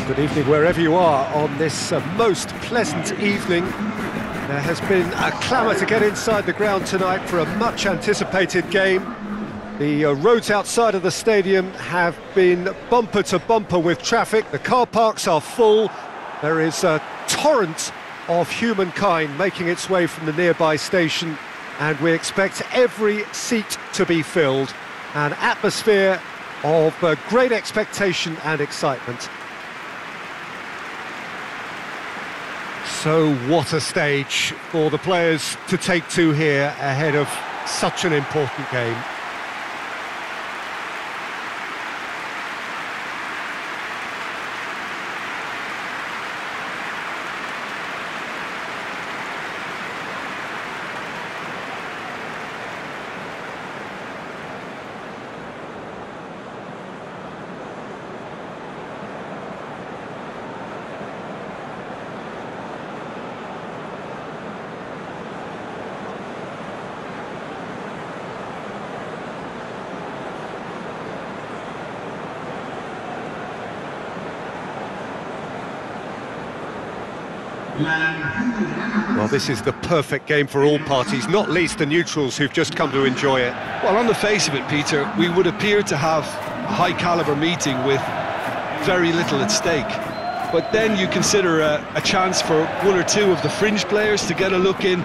Well, good evening wherever you are on this most pleasant evening. There has been a clamour to get inside the ground tonight for a much anticipated game. The roads outside of the stadium have been bumper to bumper with traffic. The car parks are full. There is a torrent of humankind making its way from the nearby station, and we expect every seat to be filled. An atmosphere of great expectation and excitement. So what a stage for the players to take to here ahead of such an important game. Well, this is the perfect game for all parties, not least the neutrals who've just come to enjoy it. Well, on the face of it, Peter, we would appear to have a high-caliber meeting with very little at stake. But then you consider a chance for one or two of the fringe players to get a look in,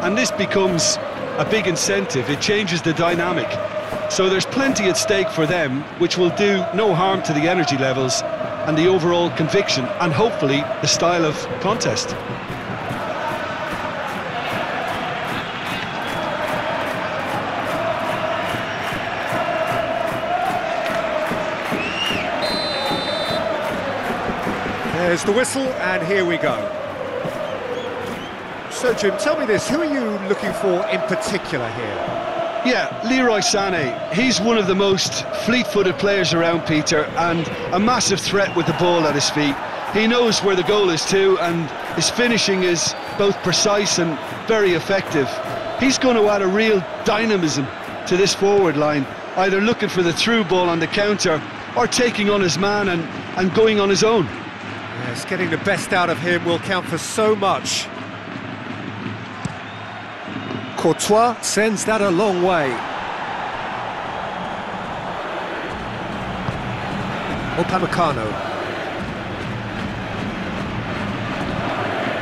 and this becomes a big incentive. It changes the dynamic. So there's plenty at stake for them, which will do no harm to the energy levels and the overall conviction, and hopefully the style of contest. There's the whistle, and here we go. So, Jim, tell me this, who are you looking for in particular here? Yeah, Leroy Sané, he's one of the most fleet-footed players around, Peter, and a massive threat with the ball at his feet. He knows where the goal is too, and his finishing is both precise and very effective. He's going to add a real dynamism to this forward line, either looking for the through ball on the counter or taking on his man and going on his own. Yes, getting the best out of him will count for so much. Courtois sends that a long way. Upamecano.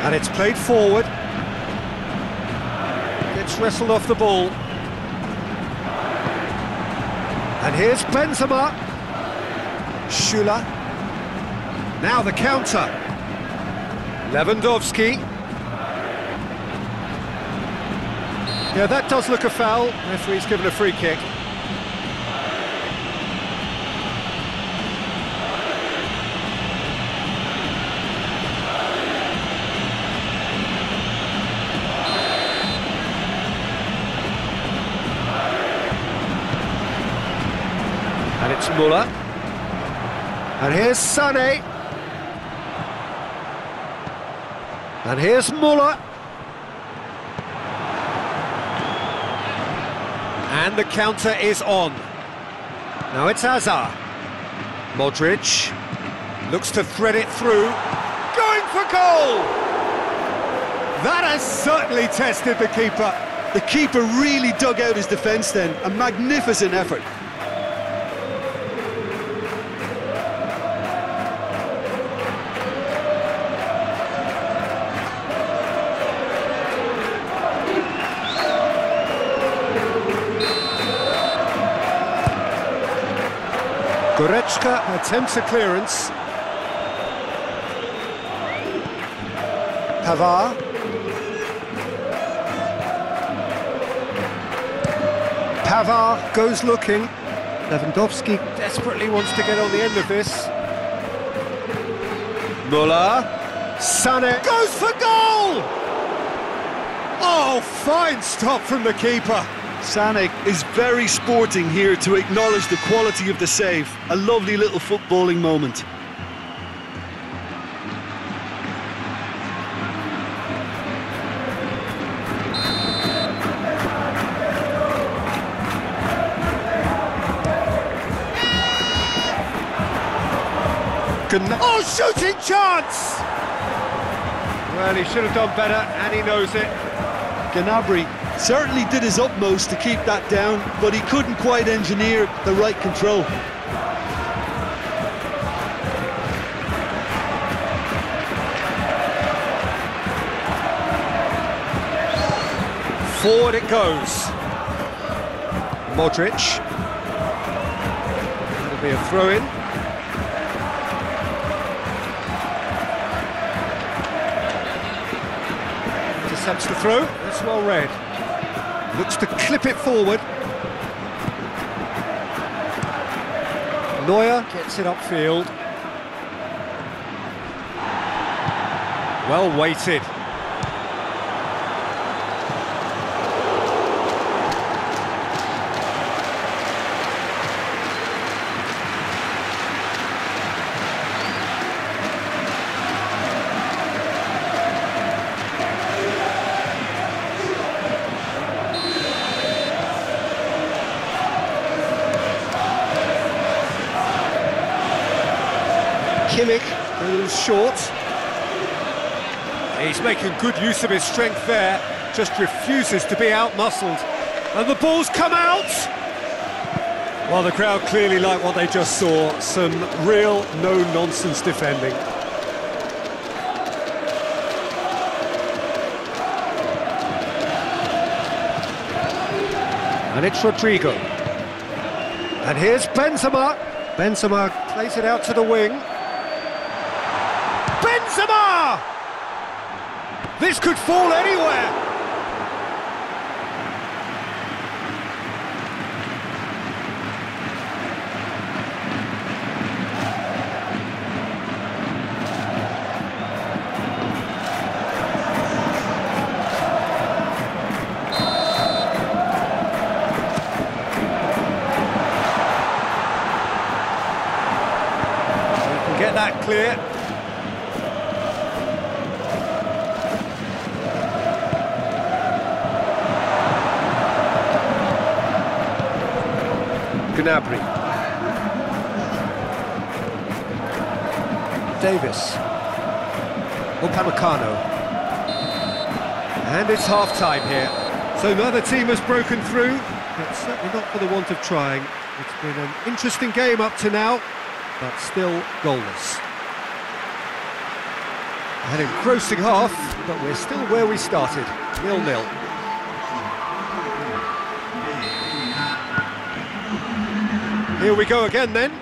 And it's played forward. Gets wrestled off the ball. And here's Benzema. Schüler. Now the counter. Lewandowski. Yeah, that does look a foul. Referee's given a free kick. And it's Müller. And here's Sané. And here's Müller. And the counter is on. Now it's Hazard. Modric looks to thread it through. Going for goal! That has certainly tested the keeper. The keeper really dug out his defence then. A magnificent effort. Goretzka attempts a clearance. Pavard. Pavard goes looking. Lewandowski desperately wants to get on the end of this. Müller. Sané goes for goal! Oh, fine stop from the keeper. Sané is very sporting here to acknowledge the quality of the save. A lovely little footballing moment. Oh, shooting chance! Well, he should have done better, and he knows it. Gnabry certainly did his utmost to keep that down, but he couldn't quite engineer the right control. Forward it goes. Modric. It'll be a throw-in. Intercepts the throw. That's well read. Looks to clip it forward. Neuer gets it upfield. Well weighted. Kimmich, a little short. He's making good use of his strength there, just refuses to be out-muscled. And the ball's come out! Well, the crowd clearly like what they just saw. Some real no-nonsense defending. And it's Rodrigo. And here's Benzema. Benzema plays it out to the wing. Benzema! This could fall anywhere. You can get that clear. Gnabry. Davies. Upamecano. And it's half-time here. So neither team has broken through, but certainly not for the want of trying. It's been an interesting game up to now, but still goalless. An engrossing half, but we're still where we started, 0-0. Here we go again then.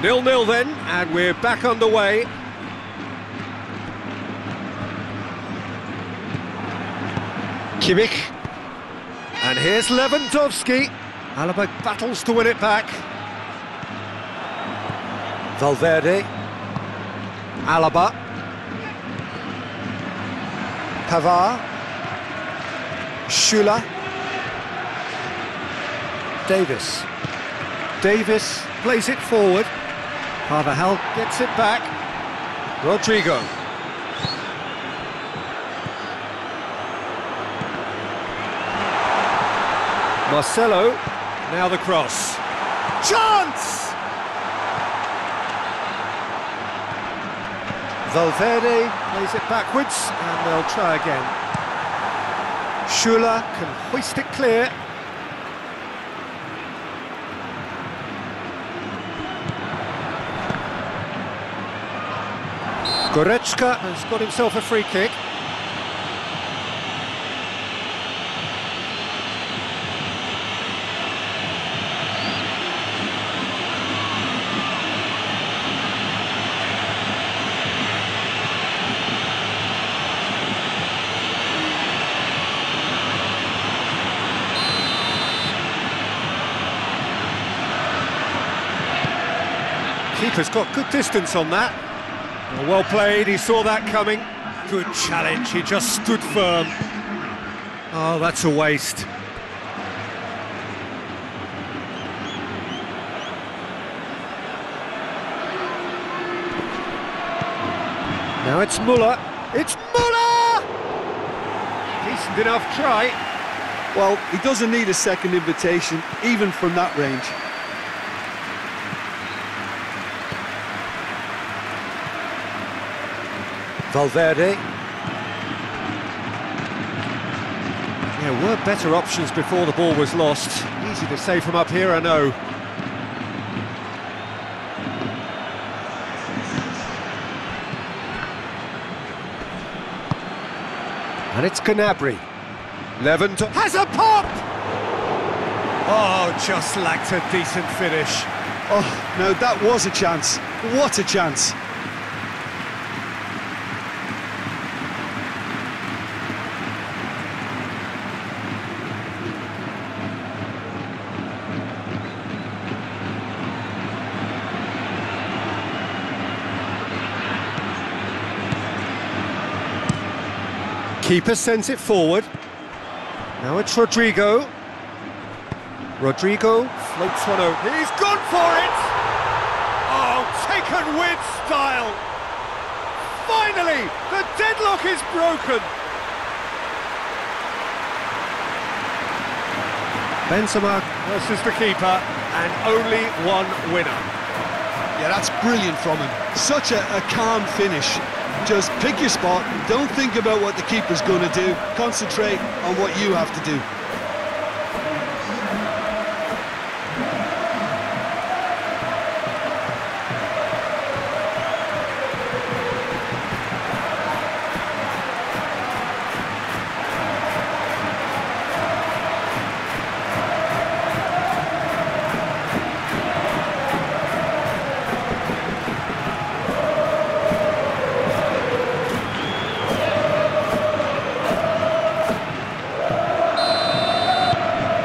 0-0 then, and we're back underway. Kimmich. And here's Lewandowski. Alaba battles to win it back. Valverde. Alaba. Pavard. Schüler. Davies. Davies plays it forward. Carvajal gets it back. Rodrigo. Marcelo. Now the cross. Chance! Valverde plays it backwards, and they'll try again. Schüler can hoist it clear. Goretzka has got himself a free kick. Keeper's got good distance on that. Well played, he saw that coming. Good challenge, he just stood firm. Oh, that's a waste. Now it's Müller. It's Müller! Decent enough try. Well, he doesn't need a second invitation, even from that range. Valverde. There were better options before the ball was lost. Easy to say from up here, I know. And it's Gnabry. Lewandowski has a pop! Oh, just lacked a decent finish. Oh, no, that was a chance. What a chance. Keeper sends it forward. Now it's Rodrigo. Rodrigo floats one over. He's gone for it! Oh, taken with style! Finally, the deadlock is broken! Benzema versus the keeper, and only one winner. Yeah, that's brilliant from him. Such a calm finish. Just pick your spot, don't think about what the keeper's going to do, concentrate on what you have to do.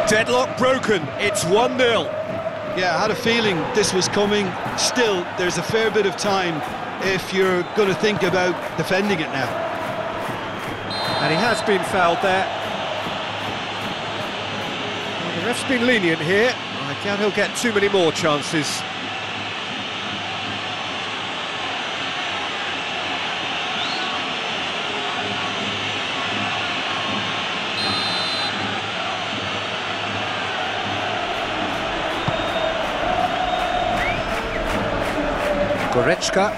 Deadlock broken, it's 1-0. Yeah, I had a feeling this was coming. Still, there's a fair bit of time if you're going to think about defending it now. And he has been fouled there. Well, the ref's been lenient here. I doubt he'll get too many more chances. Goretzka.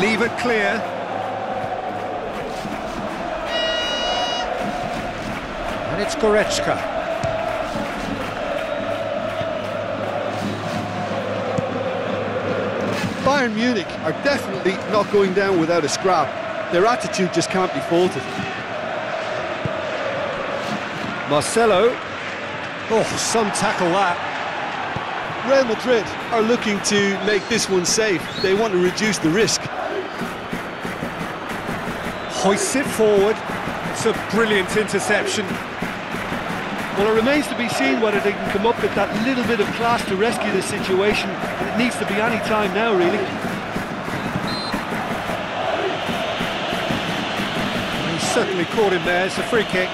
Leave it clear. And it's Goretzka. Bayern Munich are definitely not going down without a scrap. Their attitude just can't be faulted. Marcelo. Oh, some tackle that. Real Madrid are looking to make this one safe. They want to reduce the risk. Hoists it forward. It's a brilliant interception. Well, it remains to be seen whether they can come up with that little bit of class to rescue the situation. It needs to be any time now, really. He certainly caught him there. It's a free kick.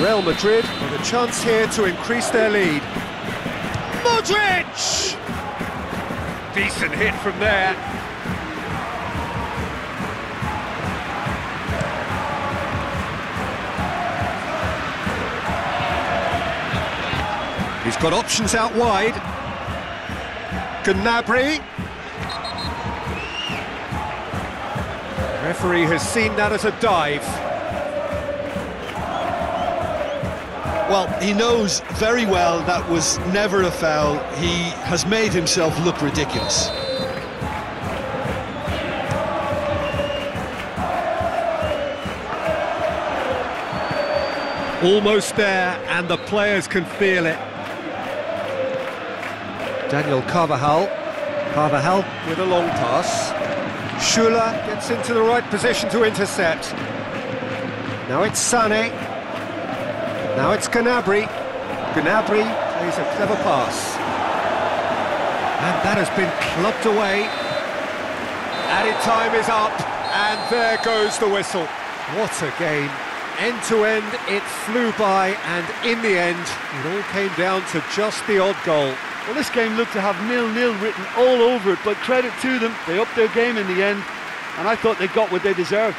Real Madrid with a chance here to increase their lead. Modric! Decent hit from there. He's got options out wide. Gnabry. The referee has seen that as a dive. Well, he knows very well that was never a foul. He has made himself look ridiculous. Almost there, and the players can feel it. Daniel Carvajal. Carvajal with a long pass. Schüler gets into the right position to intercept. Now it's Sané. Now it's Gnabry. Gnabry plays a clever pass. And that has been clubbed away. Added time is up, and there goes the whistle. What a game. End to end, it flew by, and in the end, it all came down to just the odd goal. Well, this game looked to have nil-nil written all over it, but credit to them, they upped their game in the end, and I thought they got what they deserved.